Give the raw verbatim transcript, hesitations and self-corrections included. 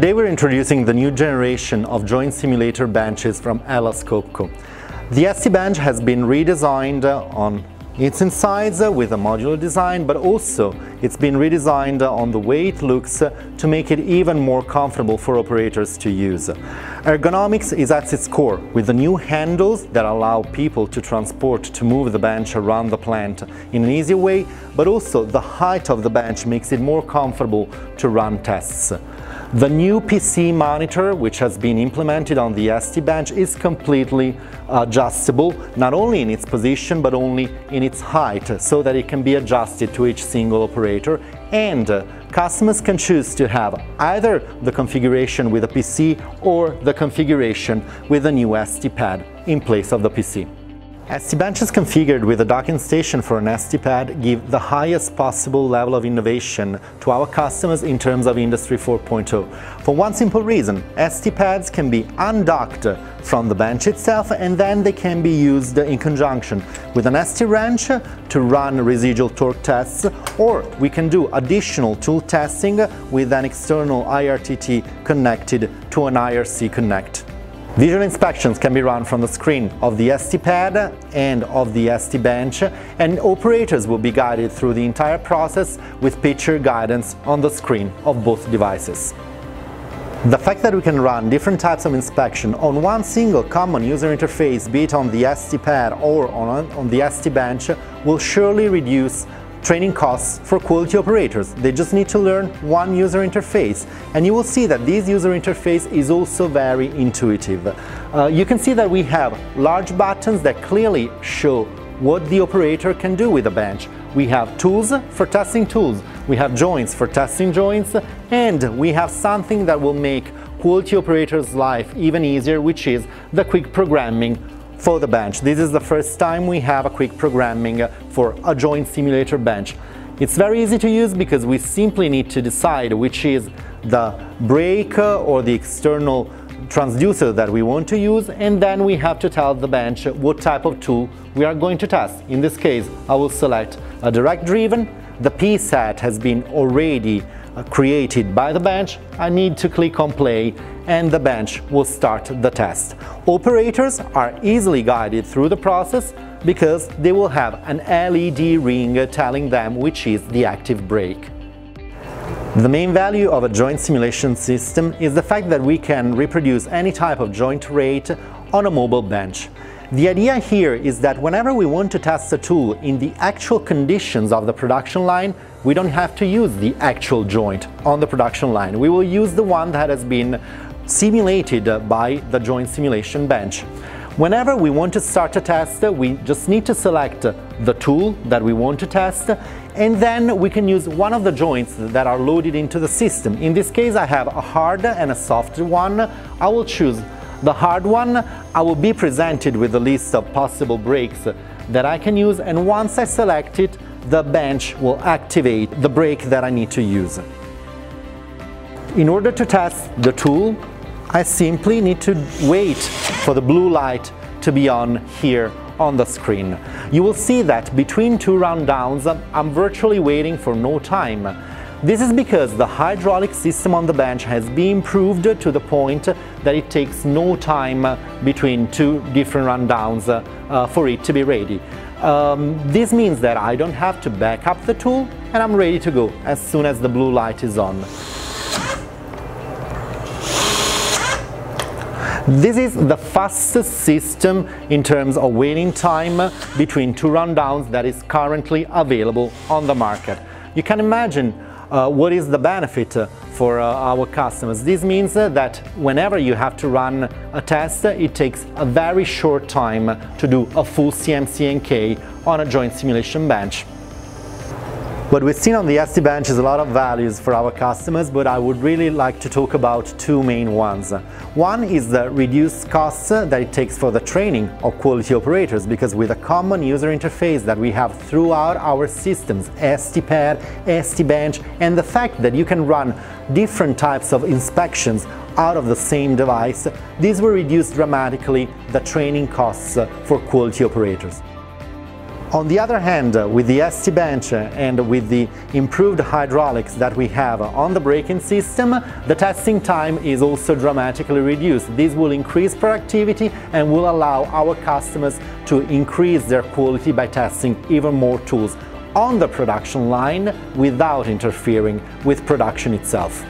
Today we're introducing the new generation of joint simulator benches from Atlas Copco. The STbench has been redesigned on its insides with a modular design, but also it's been redesigned on the way it looks to make it even more comfortable for operators to use. Ergonomics is at its core, with the new handles that allow people to transport, to move the bench around the plant in an easy way, but also the height of the bench makes it more comfortable to run tests. The new P C monitor, which has been implemented on the STbench, is completely adjustable, not only in its position but only in its height, so that it can be adjusted to each single operator, and uh, customers can choose to have either the configuration with a P C or the configuration with a new STPad in place of the P C. STbenches configured with a docking station for an STPad give the highest possible level of innovation to our customers in terms of Industry four point oh. For one simple reason, STPads can be undocked from the bench itself, and then they can be used in conjunction with an S T wrench to run residual torque tests, or we can do additional tool testing with an external I R T T connected to an I R C connect. Visual inspections can be run from the screen of the STPad and of the STbench, and operators will be guided through the entire process with picture guidance on the screen of both devices. The fact that we can run different types of inspection on one single common user interface, be it on the STPad or on, on the STbench, will surely reduce training costs for quality operators. They just need to learn one user interface, and you will see that this user interface is also very intuitive. Uh, you can see that we have large buttons that clearly show what the operator can do with the bench. We have tools for testing tools, we have joints for testing joints, and we have something that will make quality operators' life even easier, which is the quick programming for the bench. This is the first time we have a quick programming for a joint simulator bench. It's very easy to use because we simply need to decide which is the brake or the external transducer that we want to use, and then we have to tell the bench what type of tool we are going to test. In this case, I will select a direct driven. The P set has been already created by the bench. I need to click on play, and the bench will start the test. Operators are easily guided through the process because they will have an L E D ring telling them which is the active brake. The main value of a joint simulation system is the fact that we can reproduce any type of joint rate on a mobile bench. The idea here is that whenever we want to test a tool in the actual conditions of the production line, we don't have to use the actual joint on the production line. We will use the one that has been simulated by the joint simulation bench. Whenever we want to start a test, we just need to select the tool that we want to test, and then we can use one of the joints that are loaded into the system. In this case, I have a hard and a soft one. I will choose the hard one. I will be presented with a list of possible brakes that I can use, and once I select it, the bench will activate the brake that I need to use. In order to test the tool, I simply need to wait for the blue light to be on here on the screen. You will see that between two rundowns, I'm virtually waiting for no time. This is because the hydraulic system on the bench has been improved to the point that it takes no time between two different rundowns uh, for it to be ready. Um, this means that I don't have to back up the tool, and I'm ready to go as soon as the blue light is on. This is the fastest system in terms of waiting time between two rundowns that is currently available on the market. You can imagine Uh, what is the benefit uh, for uh, our customers. This means uh, that whenever you have to run a test, uh, it takes a very short time to do a full C M C N K on a joint simulation bench. What we've seen on the STbench is a lot of values for our customers, but I would really like to talk about two main ones. One is the reduced costs that it takes for the training of quality operators, because with a common user interface that we have throughout our systems, STPad, STbench, and the fact that you can run different types of inspections out of the same device, these will reduce dramatically the training costs for quality operators. On the other hand, with the STbench and with the improved hydraulics that we have on the braking system, the testing time is also dramatically reduced. This will increase productivity and will allow our customers to increase their quality by testing even more tools on the production line without interfering with production itself.